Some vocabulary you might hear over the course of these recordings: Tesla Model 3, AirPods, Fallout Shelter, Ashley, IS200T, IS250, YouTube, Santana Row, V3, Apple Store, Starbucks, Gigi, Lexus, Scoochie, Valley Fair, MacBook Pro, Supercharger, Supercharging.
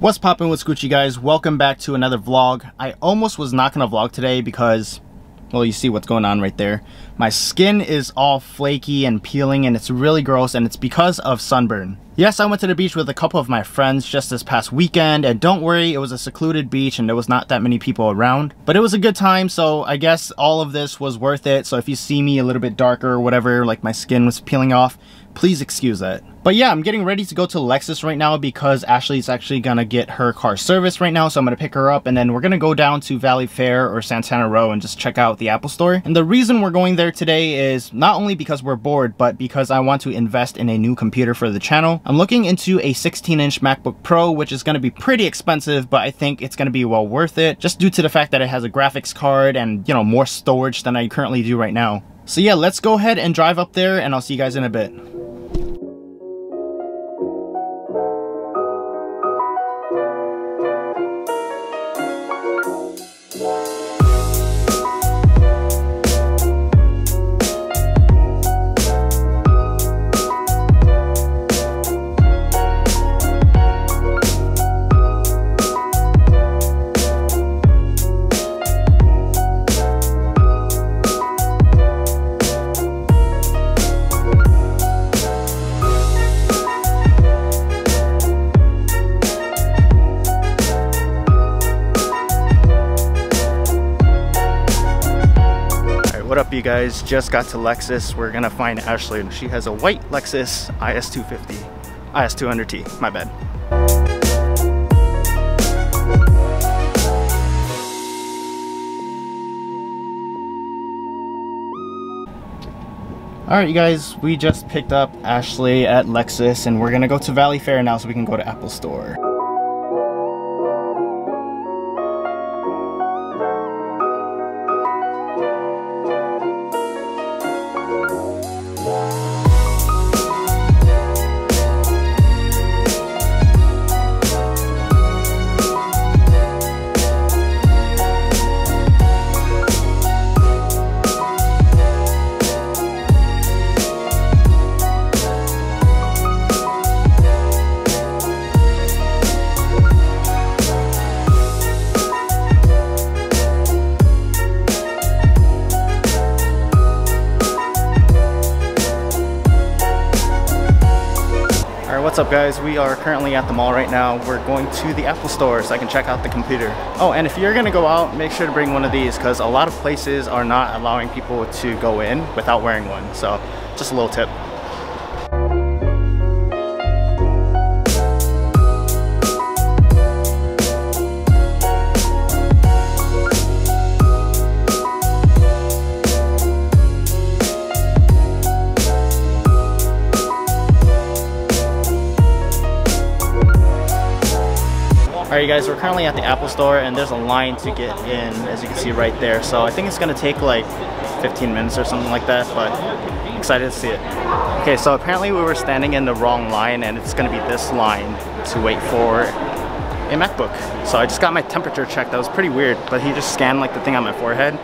What's poppin' with Scoochie, guys? Welcome back to another vlog. I almost was not gonna vlog today because, well, you see what's going on right there. My skin is all flaky and peeling and it's really gross, and it's because of sunburn. Yes, I went to the beach with a couple of my friends just this past weekend, and don't worry, it was a secluded beach and there was not that many people around, but it was a good time, so I guess all of this was worth it. So if you see me a little bit darker or whatever, like my skin was peeling off, please excuse that. But yeah, I'm getting ready to go to Lexus right now because Ashley's actually gonna get her car serviced right now, so I'm gonna pick her up and then we're gonna go down to Valley Fair or Santana Row and just check out the Apple Store. And the reason we're going there today is not only because we're bored, but because I want to invest in a new computer for the channel. I'm looking into a 16-inch MacBook Pro, which is gonna be pretty expensive, but I think it's gonna be well worth it just due to the fact that it has a graphics card and, you know, more storage than I currently do right now. So yeah, let's go ahead and drive up there and I'll see you guys in a bit. You guys, just got to Lexus. We're gonna find Ashley and she has a white Lexus IS250, IS200T, my bad. All right, you guys, we just picked up Ashley at Lexus and we're gonna go to Valley Fair now so we can go to Apple Store. What's up, guys? We are currently at the mall right now. We're going to the Apple Store so I can check out the computer. Oh, and if you're gonna go out, make sure to bring one of these because a lot of places are not allowing people to go in without wearing one. So just a little tip. Alright, you guys, we're currently at the Apple Store and there's a line to get in, as you can see right there. So I think it's gonna take like 15 minutes or something like that, but I'm excited to see it. Okay, so apparently we were standing in the wrong line and it's gonna be this line to wait for a MacBook. So I just got my temperature checked. That was pretty weird, but he just scanned like the thing on my forehead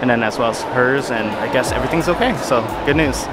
and then as well as hers, and I guess everything's okay, so good news.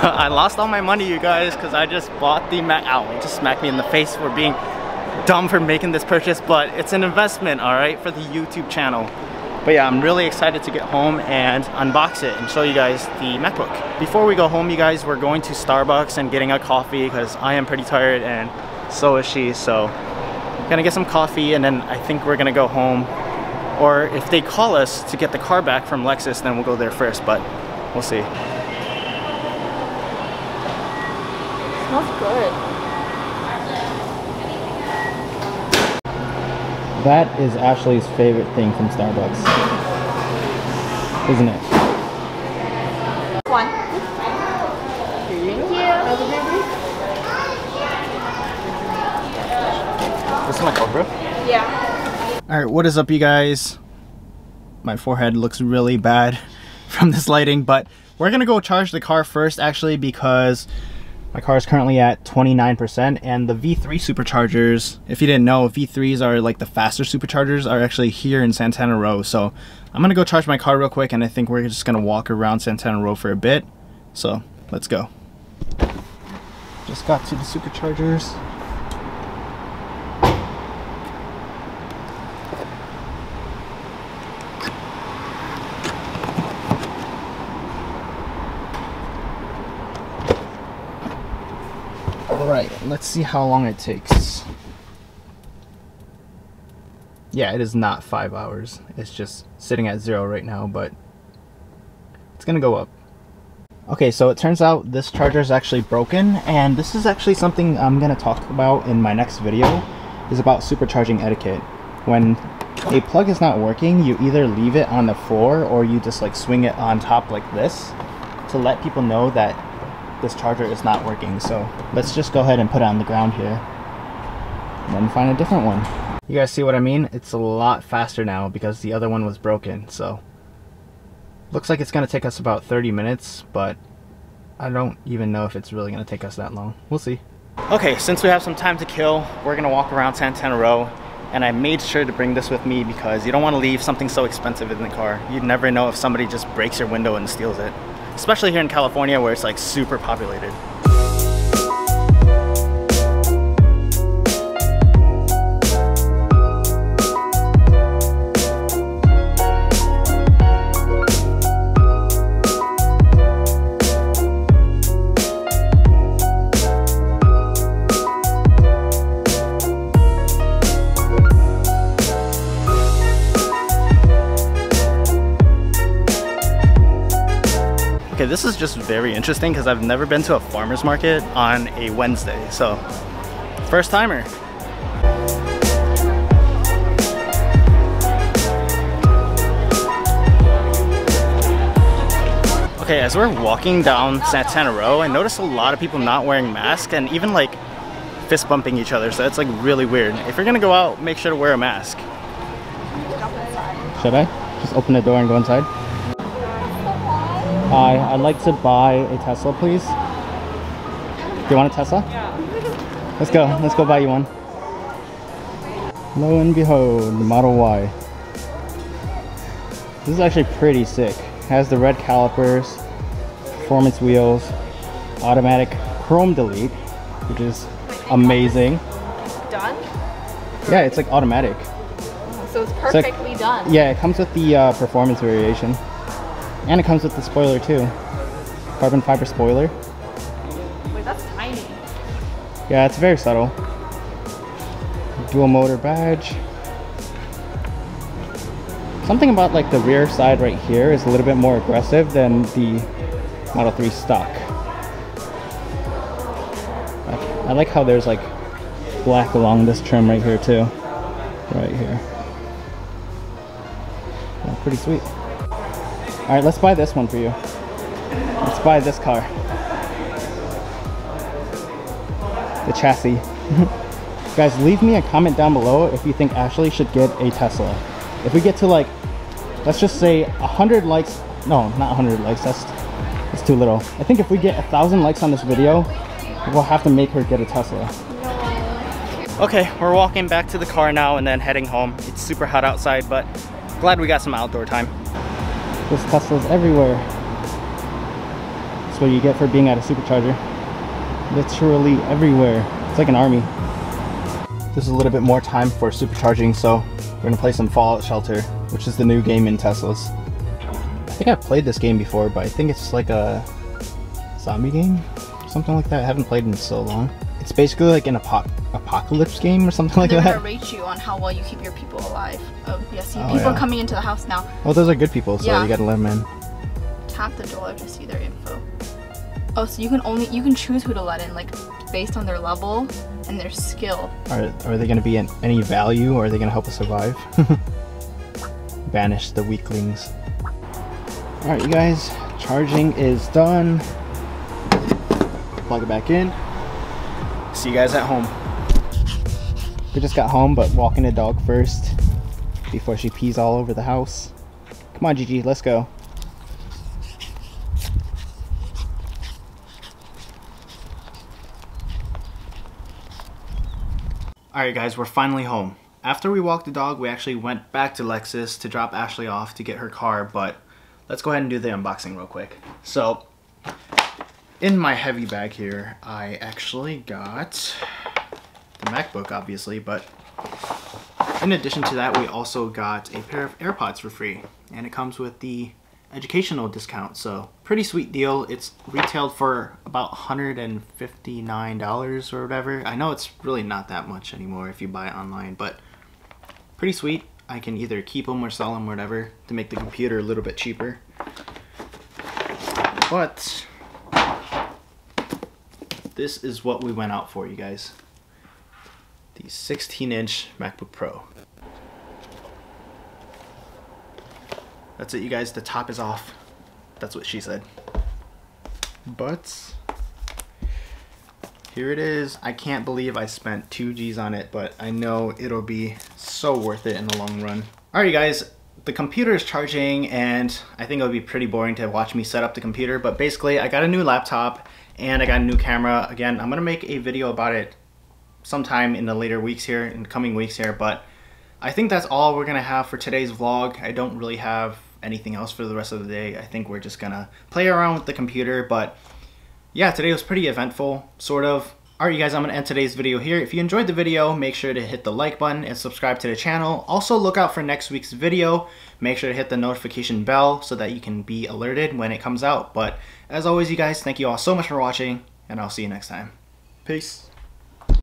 I lost all my money, you guys, because I just bought the Mac. Ow, it just smacked me in the face for being dumb for making this purchase, but it's an investment, alright, for the YouTube channel. But yeah, I'm really excited to get home and unbox it and show you guys the MacBook. Before we go home, you guys, we're going to Starbucks and getting a coffee because I am pretty tired and so is she, so I'm gonna get some coffee and then I think we're gonna go home. Or if they call us to get the car back from Lexus, then we'll go there first, but we'll see. Smells good. That is Ashley's favorite thing from Starbucks, isn't it? One. Thank you. This is my Cobra? Yeah. Alright, what is up, you guys? My forehead looks really bad from this lighting, but we're gonna go charge the car first, actually, because my car is currently at 29%, and the V3 superchargers, if you didn't know, V3s are like the faster superchargers, are actually here in Santana Row. So I'm gonna go charge my car real quick, and I think we're just gonna walk around Santana Row for a bit. So let's go. Just got to the superchargers. Alright, let's see how long it takes. Yeah, it is not 5 hours. It's just sitting at 0 right now, but it's gonna go up. Okay, so it turns out this charger is actually broken, and this is actually something I'm gonna talk about in my next video, is about supercharging etiquette. When a plug is not working, you either leave it on the floor or you just like swing it on top like this to let people know that this charger is not working. So let's just go ahead and put it on the ground here and then find a different one. You guys see what I mean? It's a lot faster now because the other one was broken. So looks like it's gonna take us about 30 minutes, but I don't even know if it's really gonna take us that long. We'll see. Okay, since we have some time to kill, we're gonna walk around Santana Row, and I made sure to bring this with me because you don't want to leave something so expensive in the car. You'd never know if somebody just breaks your window and steals it. Especially here in California where it's like super populated. Okay, this is just very interesting because I've never been to a farmer's market on a Wednesday, so first timer. Okay, as we're walking down Santana Row, I noticed a lot of people not wearing masks and even like fist bumping each other, so it's like really weird. If you're gonna go out, make sure to wear a mask. Should I? Just open the door and go inside? Hi, I'd like to buy a Tesla, please. Do you want a Tesla? Yeah. Let's go buy you one. Lo and behold, Model Y. This is actually pretty sick. It has the red calipers, performance wheels, automatic chrome delete, which is amazing. Done? Yeah, it's like automatic. So it's perfectly done. Yeah, it comes with the performance variation. And it comes with the spoiler too. Carbon fiber spoiler. Wait, that's tiny. Yeah, it's very subtle. Dual motor badge. Something about like the rear side right here is a little bit more aggressive than the Model 3 stock. I like how there's like black along this trim right here too. Right here. Yeah, pretty sweet. All right, let's buy this one for you. Let's buy this car. The chassis. Guys, leave me a comment down below if you think Ashley should get a Tesla. If we get to like, let's just say 100 likes. No, not 100 likes, that's too little. I think if we get 1,000 likes on this video, we'll have to make her get a Tesla. Okay, we're walking back to the car now and then heading home. It's super hot outside, but glad we got some outdoor time. There's Teslas everywhere. That's what you get for being at a supercharger. Literally everywhere. It's like an army. This is a little bit more time for supercharging, so we're gonna play some Fallout Shelter, which is the new game in Teslas. I think I've played this game before, but I think it's like a zombie game? Something like that. I haven't played in so long. It's basically like an apocalypse game or something like that. They're gonna rate you on how well you keep your people alive. Oh, yeah, see, people are coming into the house now. Well, those are good people, so you gotta let them in. Tap the door to see their info. Oh, so you can choose who to let in, like based on their level and their skill. Are they going to be in any value, or are they going to help us survive? Banish the weaklings. All right, you guys, charging is done. Plug it back in. See you guys at home. We just got home, but walking the dog first before she pees all over the house. Come on, Gigi, let's go. Alright guys, we're finally home. After we walked the dog, we actually went back to Lexus to drop Ashley off to get her car, but let's go ahead and do the unboxing real quick. So, in my heavy bag here, I actually got the MacBook, obviously, but in addition to that, we also got a pair of AirPods for free, and it comes with the educational discount, so pretty sweet deal. It's retailed for about $159 or whatever. I know it's really not that much anymore if you buy it online, but pretty sweet. I can either keep them or sell them, whatever, to make the computer a little bit cheaper. But this is what we went out for, you guys. The 16-inch MacBook Pro. That's it, you guys, the top is off. That's what she said. But here it is. I can't believe I spent $2,000 on it, but I know it'll be so worth it in the long run. All right, you guys, the computer is charging, and I think it'll be pretty boring to watch me set up the computer, but basically I got a new laptop and I got a new camera. Again, I'm gonna make a video about it sometime in the later weeks here, in the coming weeks here, but I think that's all we're gonna have for today's vlog. I don't really have anything else for the rest of the day. I think we're just gonna play around with the computer, but yeah, today was pretty eventful, sort of. All right, you guys, I'm gonna end today's video here. If you enjoyed the video, make sure to hit the like button and subscribe to the channel. Also, look out for next week's video. Make sure to hit the notification bell so that you can be alerted when it comes out. But as always, you guys, thank you all so much for watching, and I'll see you next time. Peace.